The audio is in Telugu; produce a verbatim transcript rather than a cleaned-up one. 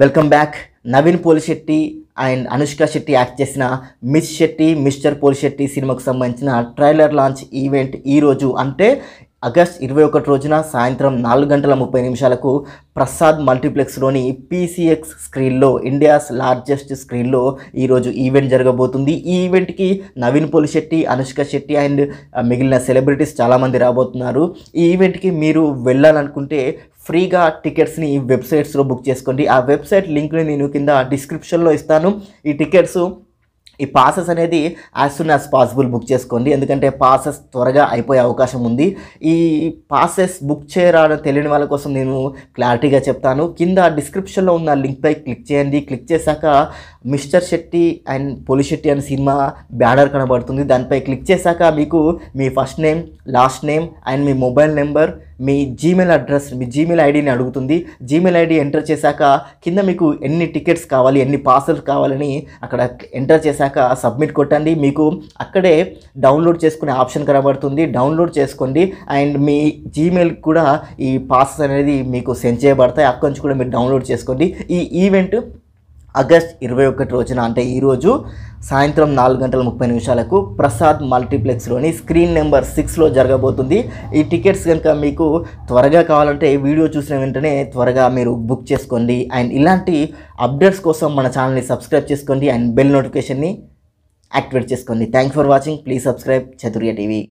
Welcome back. Naveen Polishetty and Anushka Shetty act చేసిన మిస్ శెట్టి మిస్టర్ పోలిశెట్టి సినిమాకు సంబంధించిన ట్రైలర్ లాంచ్ ఈవెంట్ ఈరోజు అంటే ఆగస్ట్ ఇరవై ఒకటి రోజున సాయంత్రం నాలుగు గంటల ముప్పై నిమిషాలకు ప్రసాద్ మల్టీప్లెక్స్లోని పీసీఎక్స్ స్క్రీన్లో ఇండియాస్ లార్జెస్ట్ స్క్రీన్లో ఈరోజు ఈవెంట్ జరగబోతుంది. ఈ ఈవెంట్కి నవీన్ పోలిశెట్టి, అనుష్క శెట్టి అండ్ మిగిలిన సెలబ్రిటీస్ చాలామంది రాబోతున్నారు. ఈ ఈవెంట్కి మీరు వెళ్ళాలనుకుంటే ఫ్రీగా టికెట్స్ని వెబ్సైట్స్లో బుక్ చేసుకోండి. ఆ వెబ్సైట్ లింక్ని నేను కింద డిస్క్రిప్షన్లో ఇస్తాను. ఈ టికెట్స్ ఈ పాసెస్ అనేది as soon as possible book చేసుకోండి, ఎందుకంటే పాసెస్ త్వరగా అయిపోయే అవకాశం ఉంది. ఈ పాసెస్ బుక్ చేయరాని తెలియని వాళ్ళ కోసం నేను క్లారిటీగా చెప్తాను. కింద డిస్క్రిప్షన్లో ఉన్న లింక్పై క్లిక్ చేయండి. క్లిక్ చేశాక మిస్టర్ శెట్టి అండ్ పోలిశెట్టి అనే సినిమా బ్యానర్ కనబడుతుంది. దానిపై క్లిక్ చేశాక మీకు మీ first name, last name and మీ మొబైల్ నెంబర్, మీ జీమెయిల్ అడ్రస్, మీ జీమెయిల్ ఐడిని అడుగుతుంది. జీమెయిల్ ఐడి ఎంటర్ చేశాక కింద మీకు ఎన్ని టికెట్స్ కావాలి, ఎన్ని పార్సల్స్ కావాలని అక్కడ ఎంటర్ చేశాక సబ్మిట్ కొట్టండి. మీకు అక్కడే డౌన్లోడ్ చేసుకునే ఆప్షన్ కనబడుతుంది. డౌన్లోడ్ చేసుకోండి అండ్ మీ జీమెయిల్ కూడా ఈ పార్సల్స్ అనేది మీకు సెండ్ చేయబడతాయి. అక్కడి నుంచి కూడా మీరు డౌన్లోడ్ చేసుకోండి. ఈ ఈవెంట్ ఆగస్ట్ ఇరవై ఒకటి రోజున అంటే ఈరోజు సాయంత్రం నాలుగు గంటల ముప్పై నిమిషాలకు ప్రసాద్ మల్టీప్లెక్స్లోని స్క్రీన్ నెంబర్ సిక్స్లో జరగబోతుంది. ఈ టికెట్స్ కనుక మీకు త్వరగా కావాలంటే వీడియో చూసిన వెంటనే త్వరగా మీరు బుక్ చేసుకోండి. అండ్ ఇలాంటి అప్డేట్స్ కోసం మన ఛానల్ని సబ్స్క్రైబ్ చేసుకోండి అండ్ బెల్ నోటిఫికేషన్ని యాక్టివేట్ చేసుకోండి. Thank for watching. Please subscribe Chaturya TV.